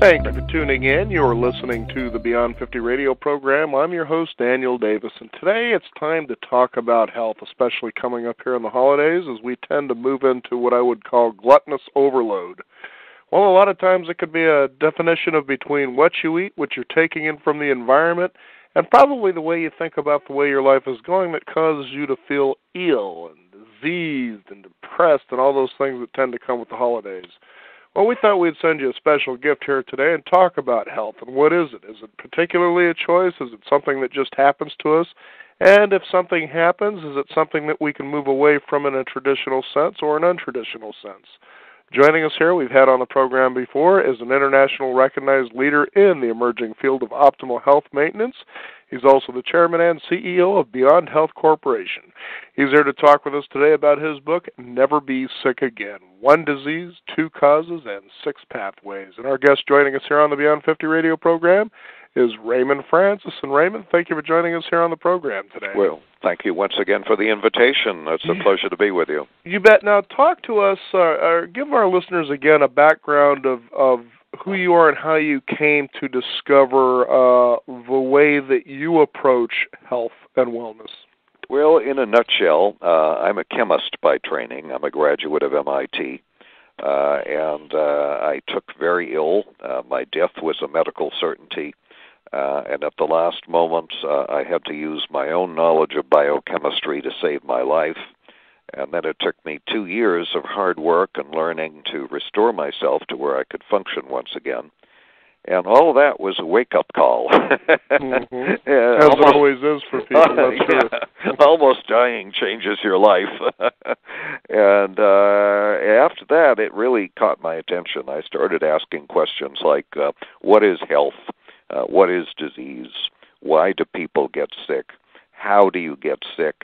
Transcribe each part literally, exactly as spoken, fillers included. Thank you for tuning in. You're listening to the Beyond fifty Radio program. I'm your host, Daniel Davis, and today it's time to talk about health, especially coming up here in the holidays as we tend to move into what I would call gluttonous overload. Well, a lot of times it could be a definition of between what you eat, what you're taking in from the environment, and probably the way you think about the way your life is going that causes you to feel ill and diseased and depressed and all those things that tend to come with the holidays. Well, we thought we'd send you a special gift here today and talk about health and what is it? Is it particularly a choice? Is it something that just happens to us? And if something happens, is it something that we can move away from in a traditional sense or an untraditional sense? Joining us here, we've had on the program before, is an international recognized leader in the emerging field of optimal health maintenance. He's also the chairman and C E O of Beyond Health Corporation. He's here to talk with us today about his book, Never Be Sick Again, One Disease, Two Causes, and Six Pathways. And our guest joining us here on the Beyond fifty Radio program is Raymond Francis. And Raymond, thank you for joining us here on the program today. Well, thank you once again for the invitation. It's a pleasure to be with you. You bet. Now, talk to us, uh, or give our listeners again a background of, of who you are and how you came to discover uh, the way that you approach health and wellness. Well, in a nutshell, uh, I'm a chemist by training. I'm a graduate of M I T. Uh, and uh, I took very ill. Uh, my death was a medical certainty. Uh, and at the last moment, uh, I had to use my own knowledge of biochemistry to save my life. And then it took me two years of hard work and learning to restore myself to where I could function once again. And all of that was a wake-up call. Mm-hmm. As almost, it always is for people, that's true. Yeah, almost dying changes your life. And uh, after that, it really caught my attention. I started asking questions like, uh, what is health? Uh, what is disease? Why do people get sick? How do you get sick?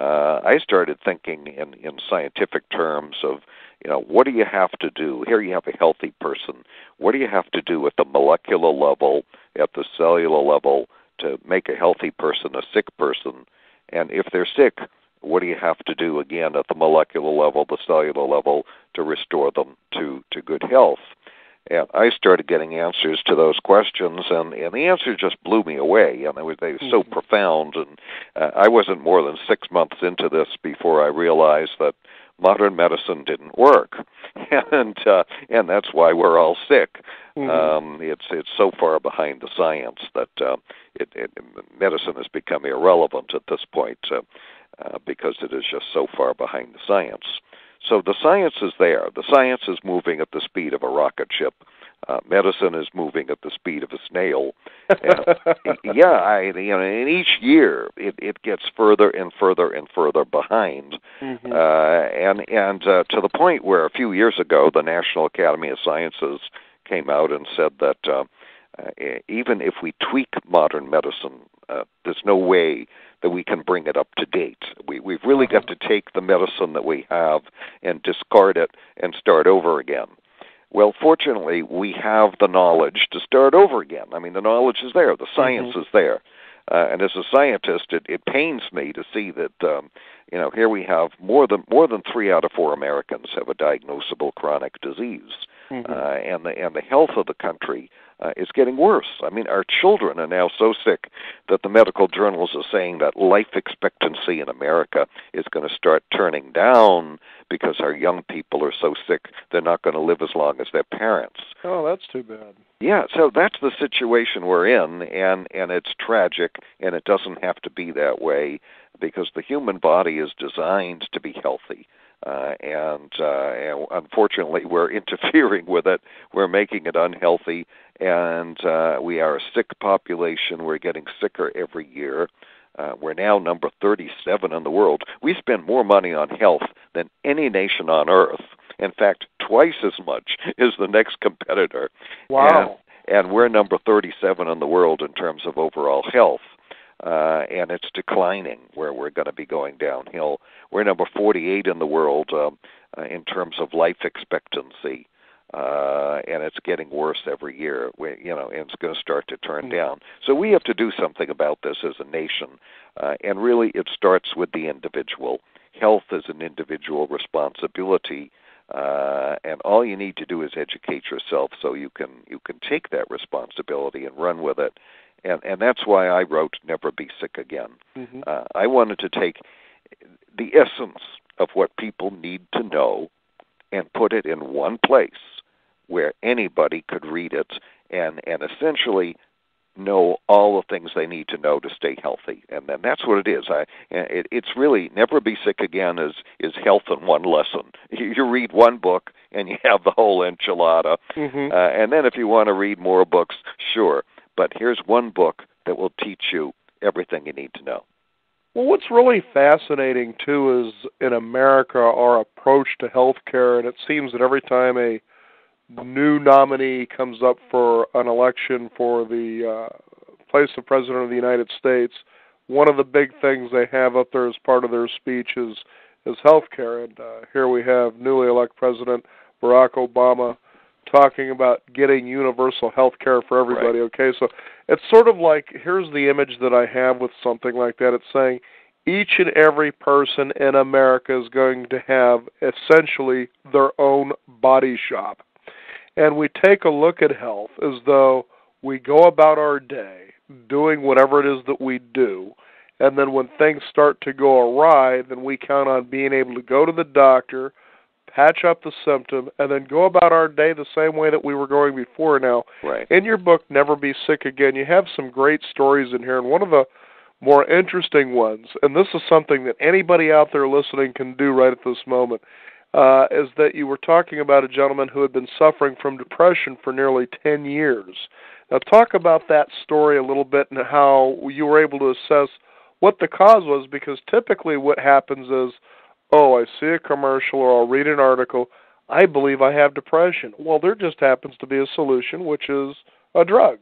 Uh, I started thinking in, in scientific terms of, you know, what do you have to do? Here you have a healthy person. What do you have to do at the molecular level, at the cellular level, to make a healthy person a sick person? And if they're sick, what do you have to do again at the molecular level, the cellular level, to restore them to, to good health? And I started getting answers to those questions, and, and the answers just blew me away. And they were, they were so mm-hmm. profound. And uh, I wasn't more than six months into this before I realized that modern medicine didn't work, and uh, and that's why we're all sick. Mm-hmm. Um, it's it's so far behind the science that uh, it, it, medicine has become irrelevant at this point uh, uh, because it is just so far behind the science. So the science is there. The science is moving at the speed of a rocket ship. Uh, medicine is moving at the speed of a snail. And, yeah, I, you know, and each year it, it gets further and further and further behind. Mm-hmm. Uh, and and uh, to the point where a few years ago the National Academy of Sciences came out and said that uh, uh, even if we tweak modern medicine, uh, there's no way that we can bring it up to date. We, we've really got to take the medicine that we have and discard it and start over again. Well, fortunately, we have the knowledge to start over again. I mean, the knowledge is there. The science mm-hmm. is there. Uh, and as a scientist, it, it pains me to see that, um, you know, here we have more than more than three out of four Americans have a diagnosable chronic disease. Mm-hmm. Uh, and the and the health of the country uh, is getting worse. I mean, our children are now so sick that the medical journals are saying that life expectancy in America is going to start turning down because our young people are so sick they're not going to live as long as their parents. Oh, that's too bad. Yeah, so that's the situation we're in, and, and it's tragic, and it doesn't have to be that way because the human body is designed to be healthy. Uh, and, uh, and unfortunately, we're interfering with it. We're making it unhealthy, and uh, we are a sick population. We're getting sicker every year. Uh, we're now number thirty-seven in the world. We spend more money on health than any nation on earth. In fact, twice as much as the next competitor. Wow. And, and we're number thirty-seven in the world in terms of overall health. Uh, and it's declining where we're going to be going downhill. We're number forty-eight in the world uh, in terms of life expectancy, uh, and it's getting worse every year. We, you know, and it's going to start to turn mm-hmm. down. So we have to do something about this as a nation, uh, and really it starts with the individual. Health is an individual responsibility. Uh, and all you need to do is educate yourself so you can you can take that responsibility and run with it. And, and that's why I wrote Never Be Sick Again. Mm-hmm. Uh, I wanted to take the essence of what people need to know and put it in one place where anybody could read it and, and essentially know all the things they need to know to stay healthy. And then that's what it is. I, it, it's really, Never Be Sick Again is, is health in one lesson. You, you read one book and you have the whole enchilada. Mm-hmm. Uh, and then if you want to read more books, sure. But here's one book that will teach you everything you need to know. Well, what's really fascinating, too, is in America, our approach to healthcare, and it seems that every time a new nominee comes up for an election for the uh, place of President of the United States, one of the big things they have up there as part of their speech is, is healthcare. And uh, here we have newly elected President Barack Obama talking about getting universal health care for everybody, right. Okay? So it's sort of like, here's the image that I have with something like that. It's saying each and every person in America is going to have essentially their own body shop. And we take a look at health as though we go about our day doing whatever it is that we do, and then when things start to go awry, then we count on being able to go to the doctor, patch up the symptom, and then go about our day the same way that we were going before now. Right. In your book, Never Be Sick Again, you have some great stories in here, and one of the more interesting ones, and this is something that anybody out there listening can do right at this moment, uh, is that you were talking about a gentleman who had been suffering from depression for nearly ten years. Now, talk about that story a little bit and how you were able to assess what the cause was, because typically what happens is, oh, I see a commercial or I'll read an article, I believe I have depression. Well, there just happens to be a solution, which is a drug.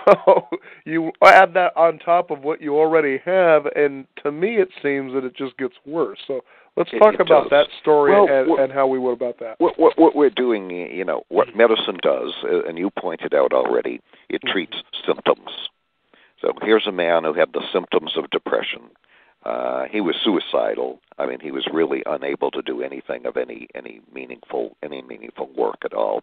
So you add that on top of what you already have, and to me it seems that it just gets worse. So let's talk about that story well, and, what, and how we went about that. What, what, what we're doing, you know, what medicine does, and you pointed out already, it treats mm-hmm. symptoms. So here's a man who had the symptoms of depression. Uh, he was suicidal. I mean, he was really unable to do anything of any, any meaningful any meaningful work at all.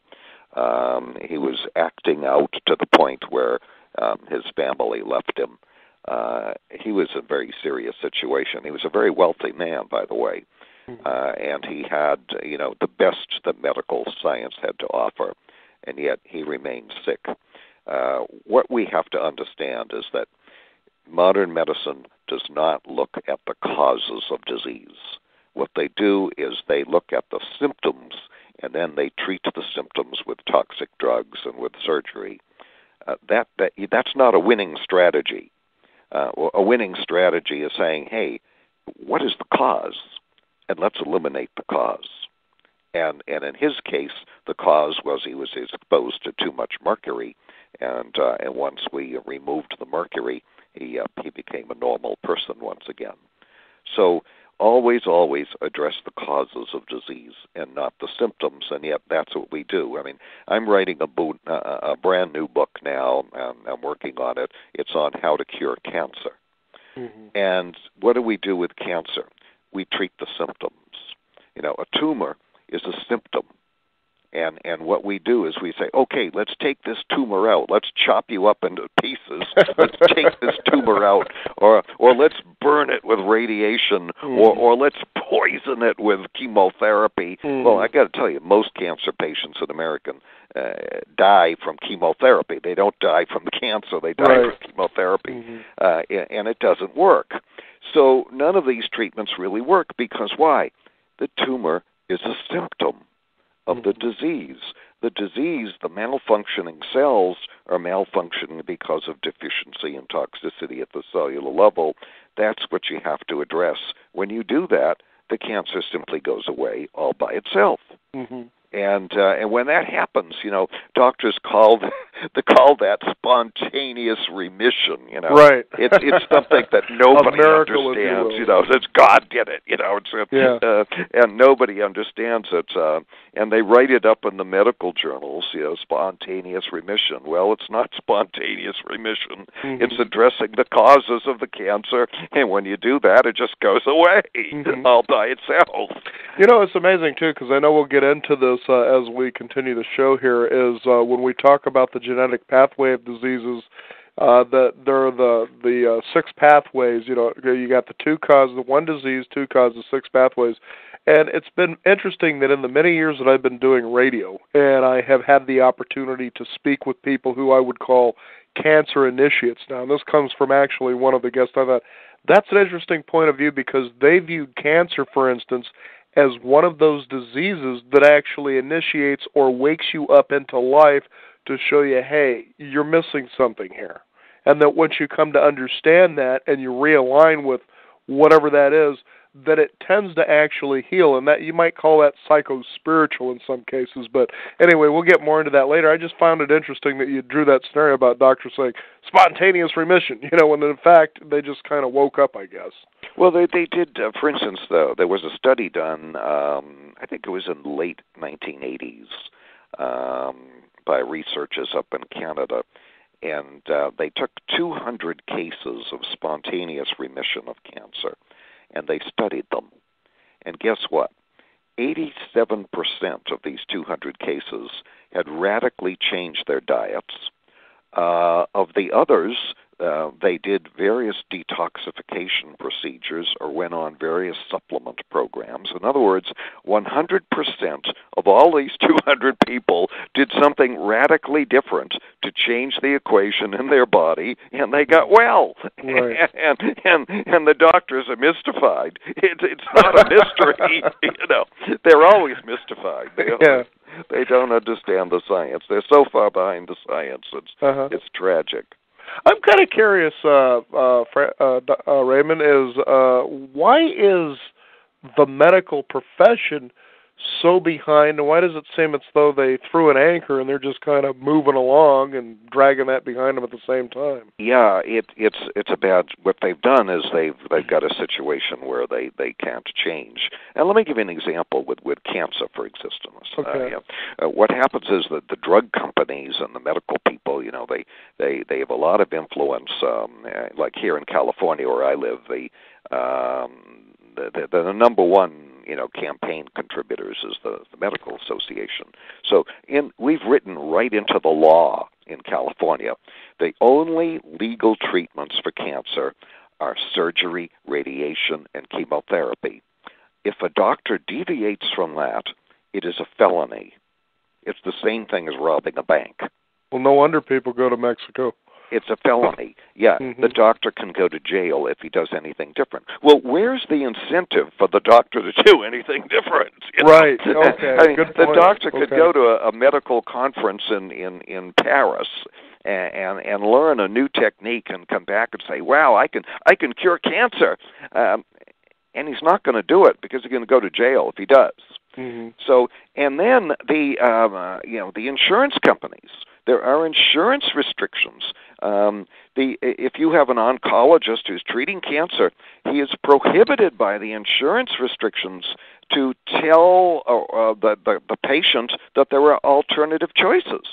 Um, he was acting out to the point where um, his family left him. Uh, he was in a very serious situation. He was a very wealthy man, by the way, uh, and he had, you know, the best that medical science had to offer, and yet he remained sick. Uh, what we have to understand is that modern medicine does not look at the causes of disease. What they do is they look at the symptoms, and then they treat the symptoms with toxic drugs and with surgery. Uh, that, that that's not a winning strategy. Uh, a winning strategy is saying, hey, what is the cause? And let's eliminate the cause. And, and in his case, the cause was he was exposed to too much mercury, and, uh, and once we removed the mercury, He, uh, he became a normal person once again. So always, always address the causes of disease and not the symptoms, and yet that's what we do. I mean, I'm writing a, bo- uh, a brand new book now, and I'm working on it. It's on how to cure cancer. Mm-hmm. And what do we do with cancer? We treat the symptoms. You know, a tumor is a symptom. And and what we do is we say, okay, let's take this tumor out. Let's chop you up into pieces. Let's take this tumor out, or or let's burn it with radiation, mm. or or let's poison it with chemotherapy. Mm. Well, I got to tell you, most cancer patients in America uh, die from chemotherapy. They don't die from cancer. They die right. from chemotherapy, mm-hmm. uh, and it doesn't work. So none of these treatments really work because why? The tumor is a symptom of the disease. The disease, the malfunctioning cells are malfunctioning because of deficiency and toxicity at the cellular level. That's what you have to address. When you do that, the cancer simply goes away all by itself. Mm-hmm. And uh, and when that happens, you know, doctors call they call that spontaneous remission. You know, right? It's it's something that nobody understands. You know, it's God did it. You know, it's yeah. uh, and nobody understands it. Uh, and they write it up in the medical journals. You know, spontaneous remission. Well, it's not spontaneous remission. Mm-hmm. It's addressing the causes of the cancer, and when you do that, it just goes away mm-hmm. all by itself. You know, it's amazing too, because I know we'll get into this uh, as we continue the show here. Is uh, when we talk about the genetic pathway of diseases, uh, that there are the the uh, six pathways. You know, you got the two causes, the one disease, two causes, six pathways. And it's been interesting that in the many years that I've been doing radio, and I have had the opportunity to speak with people who I would call cancer initiates. Now, and this comes from actually one of the guests. I thought that's an interesting point of view, because they viewed cancer, for instance, as one of those diseases that actually initiates or wakes you up into life to show you, hey, you're missing something here. And that once you come to understand that and you realign with whatever that is, that it tends to actually heal, and that you might call that psycho-spiritual in some cases. But anyway, we'll get more into that later. I just found it interesting that you drew that scenario about doctors saying spontaneous remission, you know, when in fact they just kind of woke up, I guess. Well, they they did, uh, for instance, though, there was a study done, um, I think it was in the late nineteen eighties, um, by researchers up in Canada, and uh, they took two hundred cases of spontaneous remission of cancer, and they studied them. And guess what? eighty-seven percent of these two hundred cases had radically changed their diets. Uh, of the others, uh, they did various detoxification procedures or went on various supplement programs. In other words, one hundred percent of all these two hundred people did something radically different to change the equation in their body, and they got well. Right. And, and and the doctors are mystified. It, it's not a mystery. You know, they're always mystified. They always, yeah. They don't understand the science. They're so far behind the science. It's uh-huh. it's tragic. I'm kind of curious, uh, uh, uh, uh, Raymond, is uh, why is the medical profession so behind, and why does it seem it's though they threw an anchor and they're just kind of moving along and dragging that behind them at the same time? Yeah, it, it's it's a bad. What they've done is they've they've got a situation where they, they can't change. And let me give you an example with, with cancer, for instance. Okay. Uh, uh, what happens is that the drug companies and the medical people, you know, they they, they have a lot of influence. Um, like here in California where I live, the um, the, the, the number one, you know, campaign contributors is the, the Medical Association. So in, we've written right into the law in California, the only legal treatments for cancer are surgery, radiation, and chemotherapy. If a doctor deviates from that, it is a felony. It's the same thing as robbing a bank. Well, no wonder people go to Mexico. It's a felony. Yeah, mm-hmm. The doctor can go to jail if he does anything different. Well, where's the incentive for the doctor to do anything different? You know? Right, okay, I mean, good point. The doctor could okay. go to a, a medical conference in, in, in Paris and, and and learn a new technique and come back and say, wow, I can, I can cure cancer. Um, and he's not going to do it because he's going to go to jail if he does. Mm-hmm. So, and then the um, uh, you know the insurance companies. There are insurance restrictions. Um, the if you have an oncologist who's treating cancer, he is prohibited by the insurance restrictions to tell uh, uh, the, the the patient that there are alternative choices.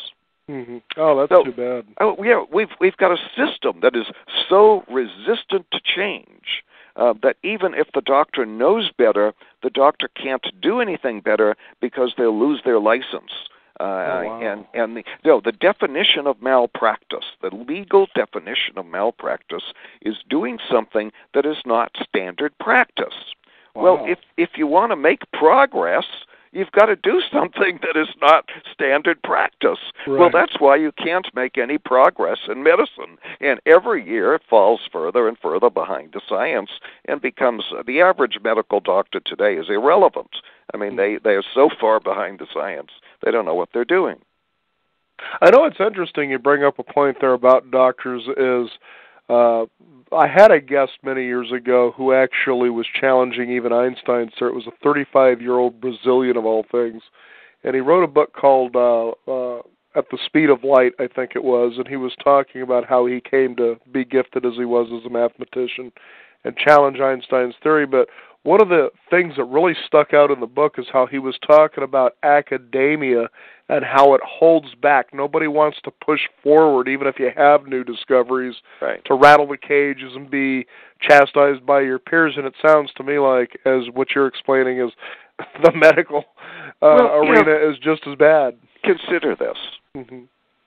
Mm-hmm. Oh, that's so, too bad. Oh, yeah, we've we've got a system that is so resistant to change. Uh, that even if the doctor knows better, the doctor can't do anything better because they'll lose their license. Uh, oh, wow. And and the, no, the definition of malpractice, the legal definition of malpractice, is doing something that is not standard practice. Wow. Well, if if you want to make progress, you've got to do something that is not standard practice. Right. Well, that's why you can't make any progress in medicine. And every year it falls further and further behind the science and becomes uh, the average medical doctor today is irrelevant. I mean, they, they are so far behind the science, they don't know what they're doing. I know it's interesting you bring up a point there about doctors is uh, I had a guest many years ago who actually was challenging even Einstein, sir. It was a thirty-five-year-old Brazilian, of all things. And he wrote a book called uh, uh, At the Speed of Light, I think it was, and he was talking about how he came to be gifted as he was as a mathematician and challenge Einstein's theory. But one of the things that really stuck out in the book is how he was talking about academia and how it holds back. Nobody wants to push forward, even if you have new discoveries, right, to rattle the cages and be chastised by your peers. And it sounds to me like, as what you're explaining, is the medical uh, well, arena know, is just as bad. Consider this. Mm-hmm.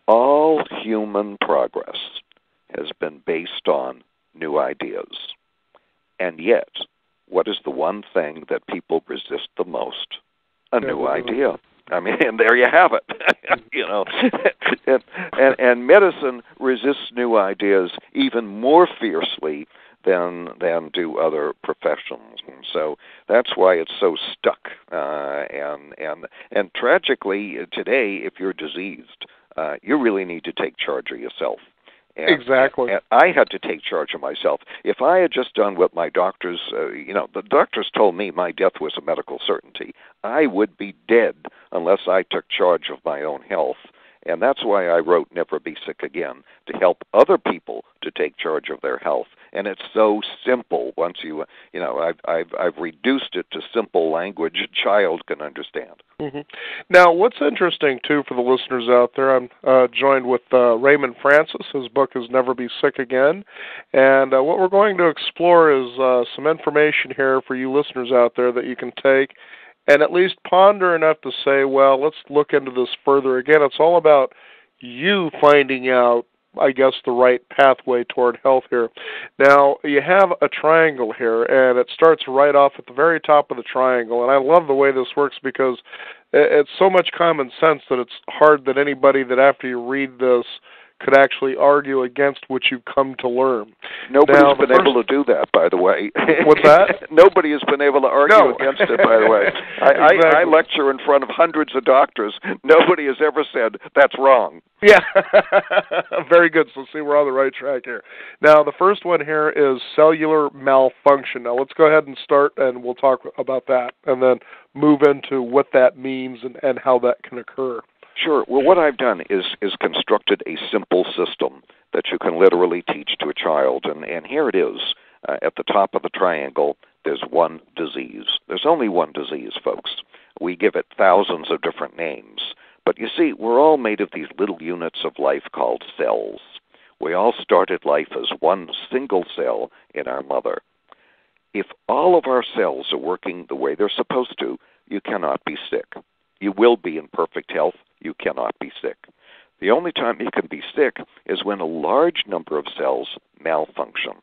All human progress has been based on new ideas. And yet, what is the one thing that people resist the most? A new idea. I mean, and there you have it. You know, and, and, and medicine resists new ideas even more fiercely than than do other professions, and so that's why it's so stuck. Uh, and and and tragically today, if you're diseased, uh, you really need to take charge of yourself. And, exactly. And I had to take charge of myself. If I had just done what my doctors, uh, you know, the doctors told me my death was a medical certainty. I would be dead unless I took charge of my own health. And that's why I wrote Never Be Sick Again, to help other people to take charge of their health. And it's so simple once you, you know, I've, I've, I've reduced it to simple language a child can understand. Mm-hmm. Now, what's interesting, too, for the listeners out there, I'm uh, joined with uh, Raymond Francis. His book is Never Be Sick Again. And uh, what we're going to explore is uh, some information here for you listeners out there that you can take and at least ponder enough to say, well, let's look into this further. Again, it's all about you finding out, I guess, the right pathway toward health here. Now, you have a triangle here, and it starts right off at the very top of the triangle, and I love the way this works because it's so much common sense that it's hard that anybody that after you read this could actually argue against what you've come to learn. Nobody's now, been first... able to do that, by the way. What's that? Nobody has been able to argue no. against it, by the way. I, exactly. I, I lecture in front of hundreds of doctors. Nobody has ever said, that's wrong. Yeah. Very good. So see, we're on the right track here. Now, the first one here is cellular malfunction. Now, let's go ahead and start, and we'll talk about that, and then move into what that means and, and how that can occur. Sure. Well, what I've done is is constructed a simple system that you can literally teach to a child. And, and here it is. Uh, at the top of the triangle, there's one disease. There's only one disease, folks. We give it thousands of different names. But you see, we're all made of these little units of life called cells. We all started life as one single cell in our mother. If all of our cells are working the way they're supposed to, you cannot be sick. You will be in perfect health. You cannot be sick. The only time you can be sick is when a large number of cells malfunction.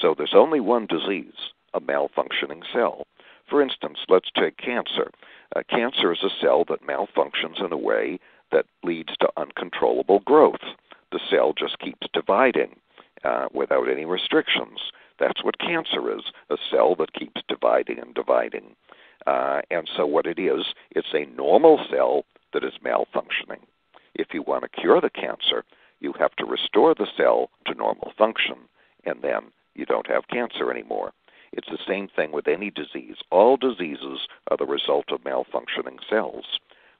So there's only one disease, a malfunctioning cell. For instance, let's take cancer. Uh, cancer is a cell that malfunctions in a way that leads to uncontrollable growth. The cell just keeps dividing uh, without any restrictions. That's what cancer is, a cell that keeps dividing and dividing. Uh, and so what it is, it's a normal cell that is malfunctioning. If you want to cure the cancer, you have to restore the cell to normal function, and then you don't have cancer anymore. It's the same thing with any disease. All diseases are the result of malfunctioning cells.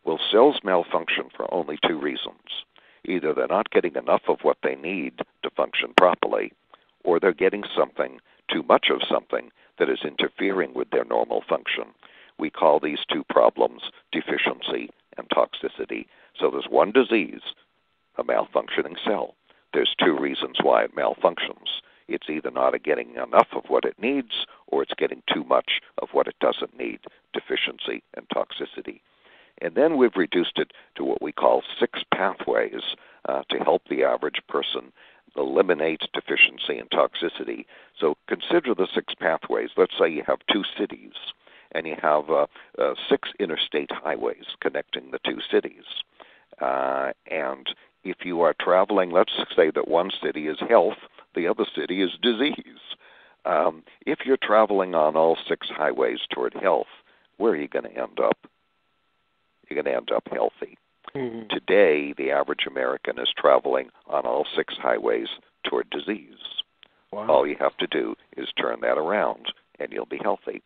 Well, cells malfunction for only two reasons. Either they're not getting enough of what they need to function properly, or they're getting something, too much of something, that is interfering with their normal function. We call these two problems deficiency and toxicity. So there's one disease, a malfunctioning cell. There's two reasons why it malfunctions. It's either not getting enough of what it needs, or it's getting too much of what it doesn't need, deficiency and toxicity. And then we've reduced it to what we call six pathways uh, to help the average person eliminate deficiency and toxicity. So consider the six pathways. Let's say you have two cities, and you have uh, uh, six interstate highways connecting the two cities. Uh, and if you are traveling, let's say that one city is health, the other city is disease. Um, if you're traveling on all six highways toward health, where are you going to end up? You're going to end up healthy. Mm-hmm. Today, the average American is traveling on all six highways toward disease. Wow. All you have to do is turn that around, and you'll be healthy.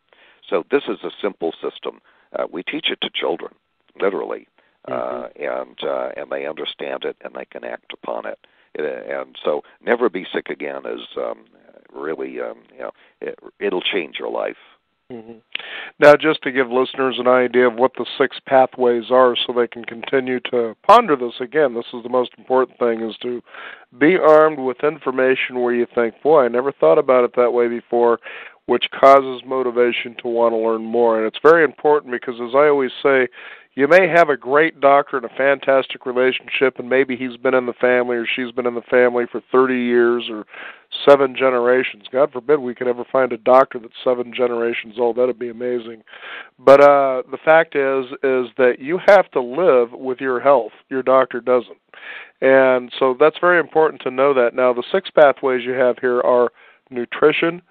So this is a simple system. Uh, we teach it to children, literally. mm-hmm. uh, and uh, and they understand it and they can act upon it. And so, Never Be Sick Again is um, really, um, you know, it, it'll change your life. Mm-hmm. Now, just to give listeners an idea of what the six pathways are so they can continue to ponder this, again, this is the most important thing, is to be armed with information where you think, boy, I never thought about it that way before, which causes motivation to want to learn more. And it's very important because, as I always say, you may have a great doctor and a fantastic relationship, and maybe he's been in the family or she's been in the family for thirty years or seven generations. God forbid we could ever find a doctor that's seven generations old. That would be amazing. But uh, the fact is is that you have to live with your health. Your doctor doesn't. And so that's very important to know that. Now, the six pathways you have here are nutrition,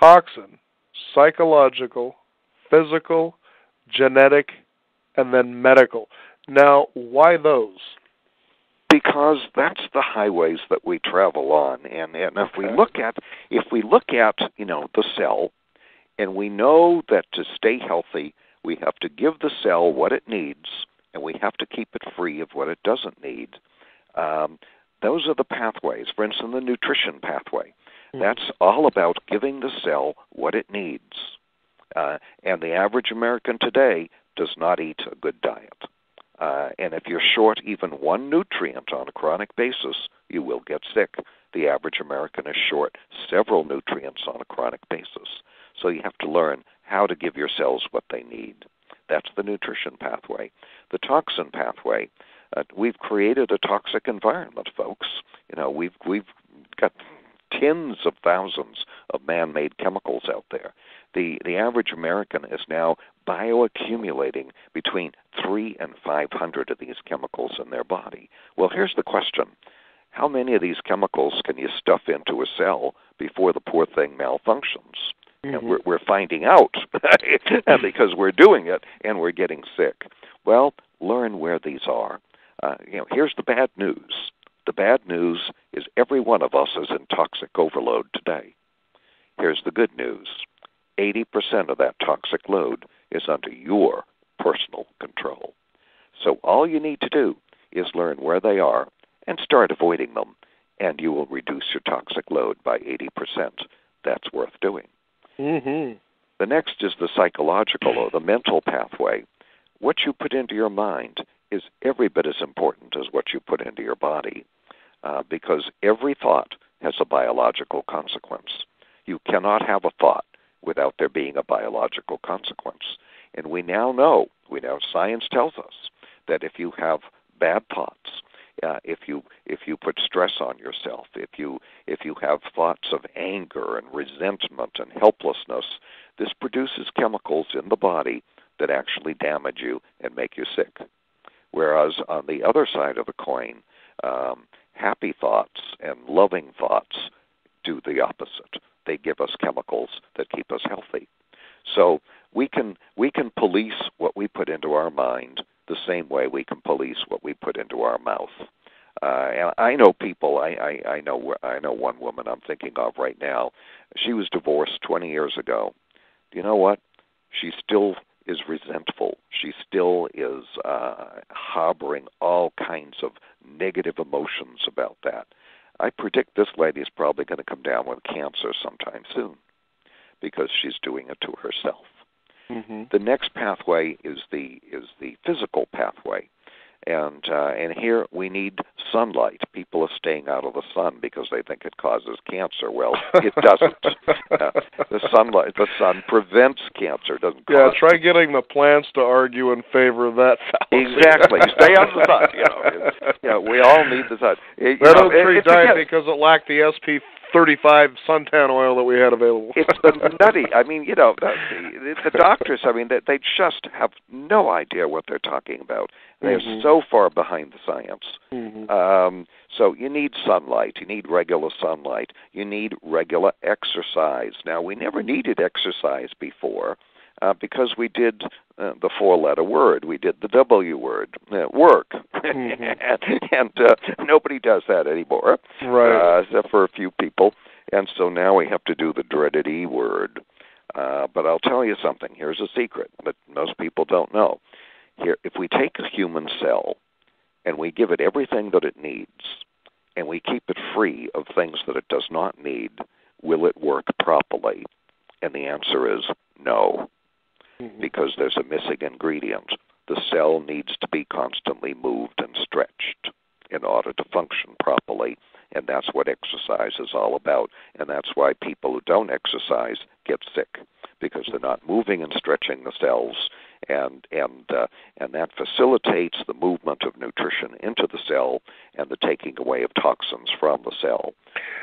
toxin, psychological, physical, genetic, and then medical. Now, why those? Because that's the highways that we travel on, and and if we look at if we look at you know the cell, and we know that to stay healthy, we have to give the cell what it needs, and we have to keep it free of what it doesn't need. Um, those are the pathways. For instance, the nutrition pathway. Mm-hmm. That's all about giving the cell what it needs, uh, and the average American today does not eat a good diet. Uh, and if you're short even one nutrient on a chronic basis, you will get sick. The average American is short several nutrients on a chronic basis. So you have to learn how to give your cells what they need. That's the nutrition pathway. The toxin pathway, uh, we've created a toxic environment, folks. You know, we've we've got tens of thousands of man-made chemicals out there. The the average American is now bioaccumulating between three and five hundred of these chemicals in their body. Well, here's the question. How many of these chemicals can you stuff into a cell before the poor thing malfunctions? Mm-hmm. And we're, we're finding out because we're doing it and we're getting sick. Well, learn where these are. Uh, you know, here's the bad news. The bad news is every one of us is in toxic overload today. Here's the good news. eighty percent of that toxic load is under your personal control. So all you need to do is learn where they are and start avoiding them, and you will reduce your toxic load by eighty percent. That's worth doing. Mm-hmm. The next is the psychological or the mental pathway. What you put into your mind is every bit as important as what you put into your body. Uh, because every thought has a biological consequence. You cannot have a thought without there being a biological consequence. And we now know, we know science tells us, that if you have bad thoughts, uh, if you if you put stress on yourself, if you if you have thoughts of anger and resentment and helplessness, this produces chemicals in the body that actually damage you and make you sick. Whereas on the other side of the coin, um, happy thoughts and loving thoughts do the opposite. They give us chemicals that keep us healthy. So we can we can police what we put into our mind the same way we can police what we put into our mouth. Uh, and I know people. I, I, I know I know one woman I'm thinking of right now. She was divorced twenty years ago. You know what? She still is resentful. She still is uh, harboring all kinds of negative emotions about that. I predict this lady is probably going to come down with cancer sometime soon because she's doing it to herself. Mm-hmm. The next pathway is the is the physical pathway, and uh, and here we need sunlight. People are staying out of the sun because they think it causes cancer. Well, it doesn't. uh, the sunlight, the sun prevents cancer. Doesn't cause yeah. Try getting the plants to argue in favor of that. Exactly. Stay out of the sun. You know, you know, we all need the sun. It, that old tree died because it lacked the S P thirty-five suntan oil that we had available. It's the nutty. I mean, you know, the, the doctors. I mean, they, they just have no idea what they're talking about. They're mm-hmm. so far behind the science. Mm-hmm. Um, so you need sunlight. You need regular sunlight. You need regular exercise. Now, we never needed exercise before. Uh, because we did uh, the four-letter word. We did the W word, uh, work. Mm-hmm. and and uh, nobody does that anymore, right. uh, except for a few people. And so now we have to do the dreaded E word. Uh, but I'll tell you something. Here's a secret that most people don't know. Here, if we take a human cell and we give it everything that it needs and we keep it free of things that it does not need, will it work properly? And the answer is no, mm-hmm. because there's a missing ingredient. The cell needs to be constantly moved and stretched in order to function properly, and that's what exercise is all about, and that's why people who don't exercise get sick, because they're not moving and stretching the cells, and and uh, and that facilitates the movement of nutrition into the cell and the taking away of toxins from the cell.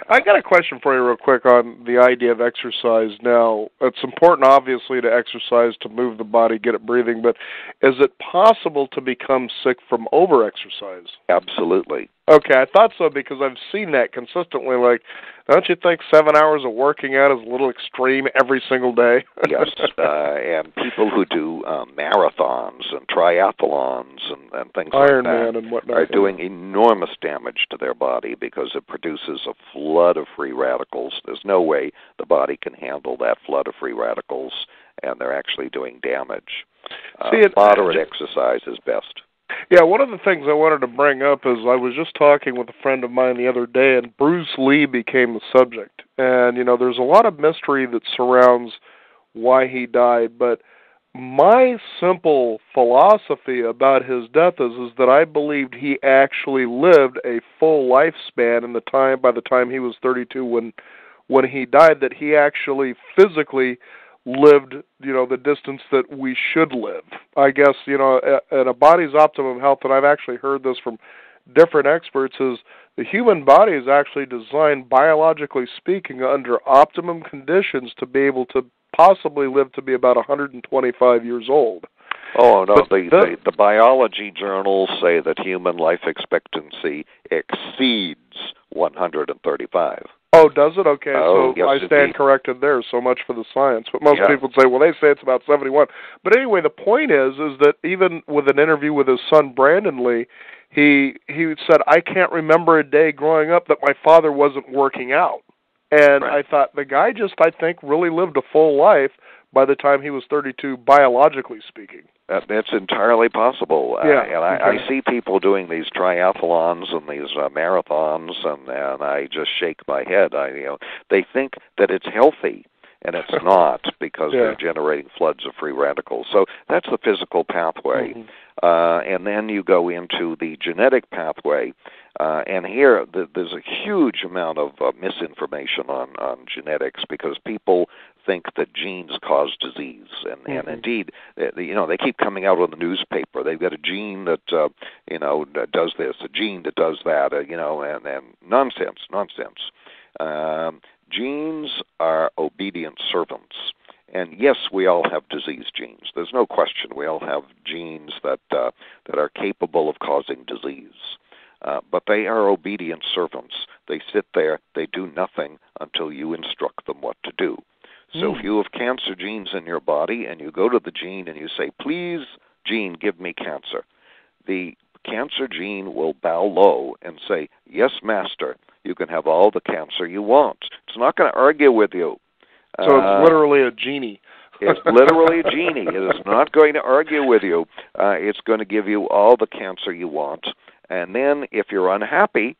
I got a question for you real quick on the idea of exercise. Now, it's important, obviously, to exercise, to move the body, get it breathing, but is it possible to become sick from over-exercise? Absolutely. Okay, I thought so because I've seen that consistently. Like, don't you think seven hours of working out is a little extreme every single day? Yes, uh, and people who do um, marathons and triathlons and, and things Iron like that Man and whatnot, are doing enormous damage to their body because it produces a flood of free radicals. There's no way the body can handle that flood of free radicals, and they're actually doing damage. Uh, See, it, moderate just, exercise is best. Yeah, one of the things I wanted to bring up is I was just talking with a friend of mine the other day, and Bruce Lee became the subject. And, you know, there's a lot of mystery that surrounds why he died, but my simple philosophy about his death is, is that I believed he actually lived a full lifespan in the time, by the time he was thirty-two when when he died, that he actually physically lived, you know, the distance that we should live. I guess, you know, at a body's optimum health, and I've actually heard this from different experts, is the human body is actually designed, biologically speaking, under optimum conditions to be able to possibly live to be about one hundred twenty-five years old. Oh, no, the, the, the biology journals say that human life expectancy exceeds one hundred thirty-five. Oh, does it? Okay, oh, so yes, I stand indeed. corrected there. So much for the science. But most yeah. people say, well, they say it's about seventy-one. But anyway, the point is, is that even with an interview with his son, Brandon Lee, he he said, I can't remember a day growing up that my father wasn't working out. And right. I thought, the guy just, I think, really lived a full life by the time he was thirty-two, biologically speaking. Uh, that's entirely possible. Yeah, uh, and I, okay. I see people doing these triathlons and these uh, marathons, and, and I just shake my head. I, you know, they think that it's healthy, and it's not, because yeah. they're generating floods of free radicals. So that's the physical pathway. Mm-hmm. Uh, and then you go into the genetic pathway. Uh, and here, the, there's a huge amount of uh, misinformation on, on genetics, because people think that genes cause disease. And, mm-hmm. and indeed, they, you know, they keep coming out on the newspaper. They've got a gene that, uh, you know, does this, a gene that does that, uh, you know, and, and nonsense, nonsense. Um, genes are obedient servants. And yes, we all have disease genes. There's no question. We all have genes that uh, that are capable of causing disease. Uh, but they are obedient servants. They sit there. They do nothing until you instruct them what to do. So mm. if you have cancer genes in your body and you go to the gene and you say, please, gene, give me cancer, the cancer gene will bow low and say, yes, master, you can have all the cancer you want. It's not going to argue with you. So it's literally a genie. It's literally a genie. It is not going to argue with you. Uh, it's going to give you all the cancer you want. And then if you're unhappy,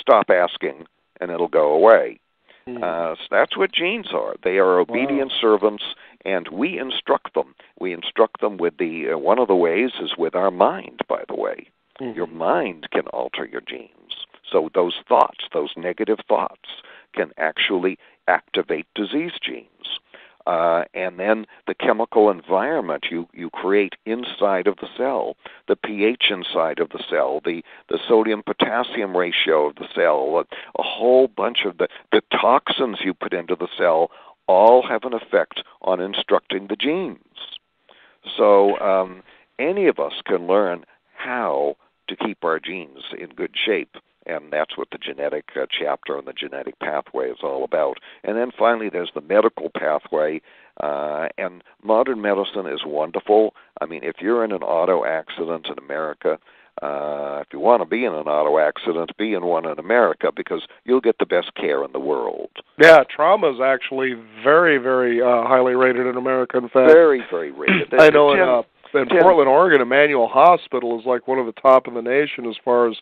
stop asking, and it'll go away. Mm. Uh, so that's what genes are. They are obedient wow. servants, and we instruct them. We instruct them with the, uh, one of the ways is with our mind, by the way. Mm. Your mind can alter your genes. So those thoughts, those negative thoughts, can actually activate disease genes. Uh, and then the chemical environment you, you create inside of the cell, the pH inside of the cell, the, the sodium-potassium ratio of the cell, a, a whole bunch of the, the toxins you put into the cell all have an effect on instructing the genes. So um, any of us can learn how to keep our genes in good shape. And that's what the genetic uh, chapter and the genetic pathway is all about. And then finally, there's the medical pathway. Uh, and modern medicine is wonderful. I mean, if you're in an auto accident in America, uh, if you want to be in an auto accident, be in one in America, because you'll get the best care in the world. Yeah, trauma is actually very, very uh, highly rated in America, in fact. Very, very rated. I know it up. in yeah. Portland, Oregon, Emanuel Hospital is like one of the top in the nation as far as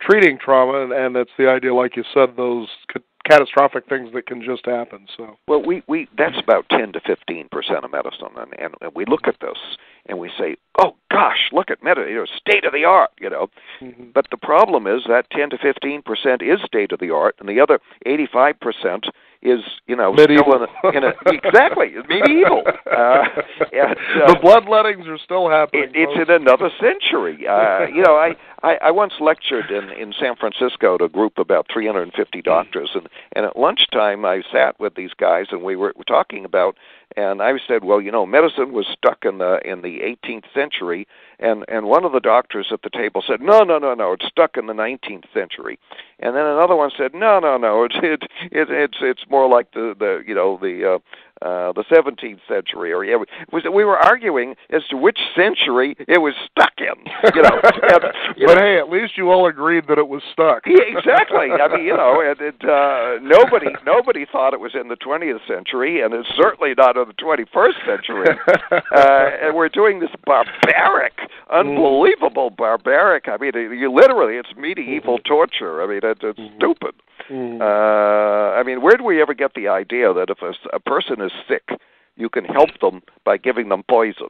treating trauma, and, and that's the idea, like you said, those c- catastrophic things that can just happen. So, well, we, we that's about ten to fifteen percent of medicine, and, and, and we look at this and we say, oh gosh, look at medicine, you know, state of the art, you know. Mm-hmm. But the problem is that ten to fifteen percent is state of the art, and the other eighty-five percent is, you know, medieval. Still in a, in a, exactly, medieval. Uh, and, uh, the bloodlettings are still happening. It, it's in another century. Uh, you know, I, I, I once lectured in, in San Francisco to a group of about three hundred fifty doctors, and, and at lunchtime I sat with these guys and we were, were talking about, and I said, well, you know, medicine was stuck in the in the eighteenth century, and, and one of the doctors at the table said, no, no, no, no, it's stuck in the nineteenth century. And then another one said, no, no, no, it's it, it, it's it's more like the, the you know the uh, uh, the seventeenth century. Or yeah, was, we were arguing as to which century it was stuck in. You know, and, you but know, hey, at least you all agreed that it was stuck. Yeah, exactly. I mean, you know, it, it, uh, nobody nobody thought it was in the twentieth century, and it's certainly not in the twenty-first century. Uh, and we're doing this barbaric, unbelievable mm. barbaric. I mean, you literally, it's medieval mm-hmm. torture. I mean, it, it's mm-hmm. stupid. Mm. Uh, I mean, where do we ever get the idea that if a, a person is sick, you can help them by giving them poison?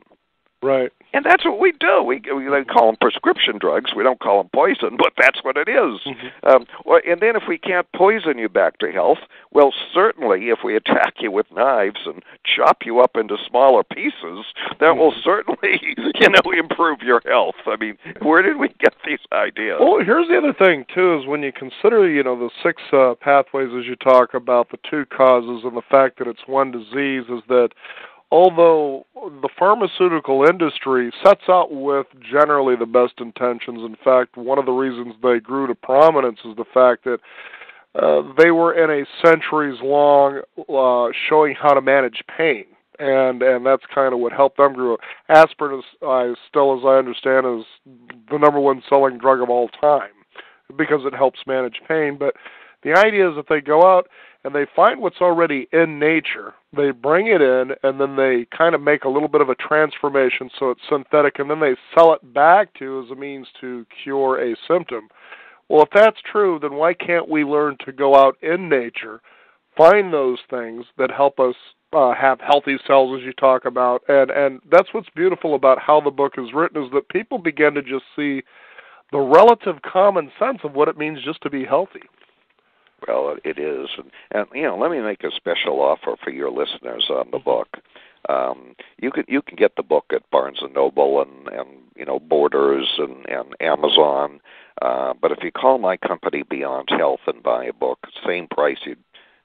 Right. And that's what we do. We, we call them prescription drugs. We don't call them poison, but that's what it is. Mm-hmm. Um, or, and then if we can't poison you back to health, well, certainly if we attack you with knives and chop you up into smaller pieces, that will certainly, you know, improve your health. I mean, where did we get these ideas? Well, here's the other thing, too, is when you consider, you know, the six uh, pathways as you talk about, the two causes and the fact that it's one disease, is that although the pharmaceutical industry sets out with generally the best intentions, in fact, one of the reasons they grew to prominence is the fact that uh, they were in a centuries-long uh, showing how to manage pain, and and that's kind of what helped them grow. Aspirin is uh, still, as I understand, is the number one selling drug of all time because it helps manage pain, but the idea is that they go out and they find what's already in nature, they bring it in, and then they kind of make a little bit of a transformation so it's synthetic, and then they sell it back to as a means to cure a symptom. Well, if that's true, then why can't we learn to go out in nature, find those things that help us uh, have healthy cells, as you talk about, and, and that's what's beautiful about how the book is written, is that people begin to just see the relative common sense of what it means just to be healthy. Well, it is. And, and, you know, let me make a special offer for your listeners on the book. Um, you can you can get the book at Barnes and Noble and, and you know, Borders and, and Amazon. Uh, but if you call my company Beyond Health and buy a book, same price you'd,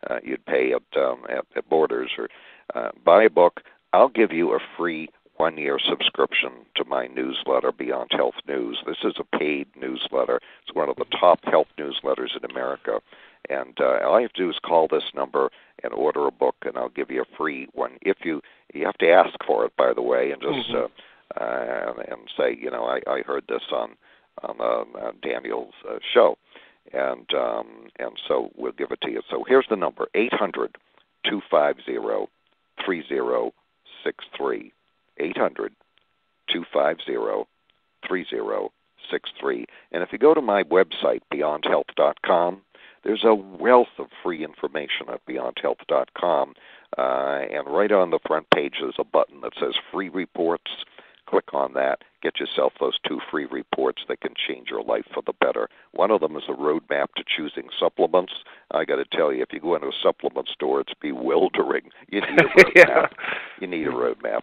uh, you'd pay at, um, at, at Borders, or uh, buy a book, I'll give you a free one-year subscription to my newsletter, Beyond Health News. This is a paid newsletter. It's one of the top health newsletters in America. And uh, all you have to do is call this number and order a book, and I'll give you a free one. If you you have to ask for it, by the way, and just mm-hmm. uh, uh, and say, you know, I, I heard this on on, uh, on Daniel's uh, show, and um, and so we'll give it to you. So here's the number: eight hundred, two five zero, three zero six three. eight hundred, two five zero, three zero six three. And if you go to my website, beyond health dot com. There's a wealth of free information at beyond health dot com, uh, and right on the front page there's a button that says Free Reports. Click on that. Get yourself those two free reports that can change your life for the better. One of them is a roadmap to choosing supplements. I got to tell you, if you go into a supplement store, it's bewildering. You need a roadmap. yeah. You need a roadmap,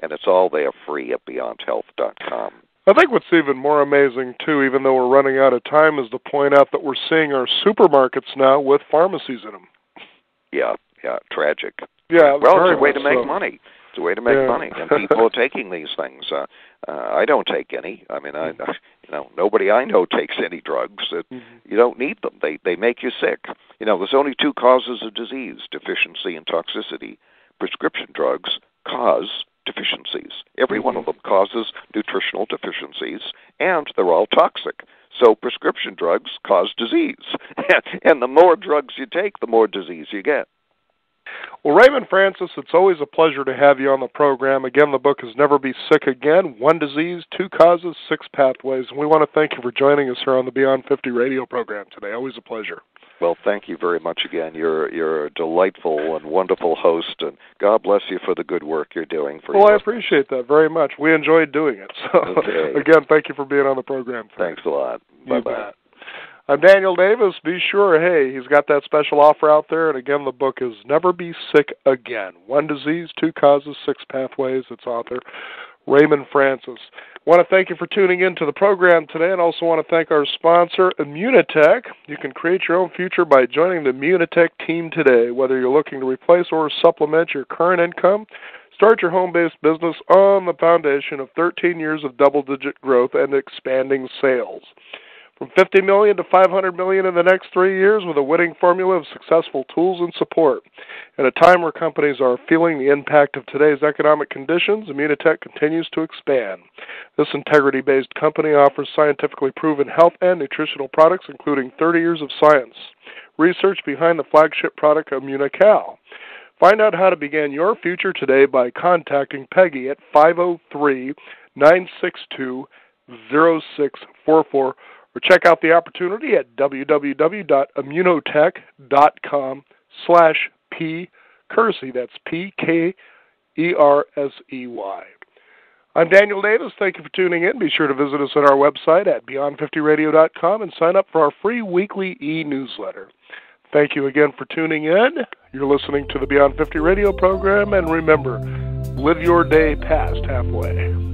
and it's all there free at beyond health dot com. I think what's even more amazing, too, even though we're running out of time, is to point out that we're seeing our supermarkets now with pharmacies in them. Yeah, yeah, tragic. Yeah, well, it's a way to make money. It's a way to make yeah. money, and people are taking these things. Uh, uh, I don't take any. I mean, I, you know, nobody I know takes any drugs. It, mm-hmm. You don't need them. They they make you sick. You know, there's only two causes of disease: deficiency and toxicity. Prescription drugs cause deficiencies. Every one of them causes nutritional deficiencies, and they're all toxic. So prescription drugs cause disease. And the more drugs you take, the more disease you get. Well, Raymond Francis, it's always a pleasure to have you on the program. Again, the book is Never Be Sick Again, One Disease, Two Causes, Six Pathways. And we want to thank you for joining us here on the Beyond fifty Radio program today. Always a pleasure. Well, thank you very much again. You're you're a delightful and wonderful host, and God bless you for the good work you're doing. For well, I appreciate that very much. We enjoyed doing it. So, okay. Again, thank you for being on the program. Thanks a lot. Bye-bye. I'm Daniel Davis. Be sure, hey, he's got that special offer out there. And again, the book is Never Be Sick Again, One Disease, Two Causes, Six Pathways. Its author, Raymond Francis. I want to thank you for tuning in to the program today, and also want to thank our sponsor, Immunotec. You can create your own future by joining the Immunotec team today, whether you're looking to replace or supplement your current income. Start your home-based business on the foundation of thirteen years of double-digit growth and expanding sales. From fifty million dollars to five hundred million dollars in the next three years with a winning formula of successful tools and support. At a time where companies are feeling the impact of today's economic conditions, Immunotec continues to expand. This integrity-based company offers scientifically proven health and nutritional products, including thirty years of science research behind the flagship product Immunocal. Find out how to begin your future today by contacting Peggy at five oh three, nine six two, oh six four four. Or check out the opportunity at www.immunotech.com slash P Kersey. That's P K E R S E Y. I'm Daniel Davis. Thank you for tuning in. Be sure to visit us at our website at beyond fifty radio dot com and sign up for our free weekly e-newsletter. Thank you again for tuning in. You're listening to the Beyond fifty Radio program, and remember, live your day past halfway.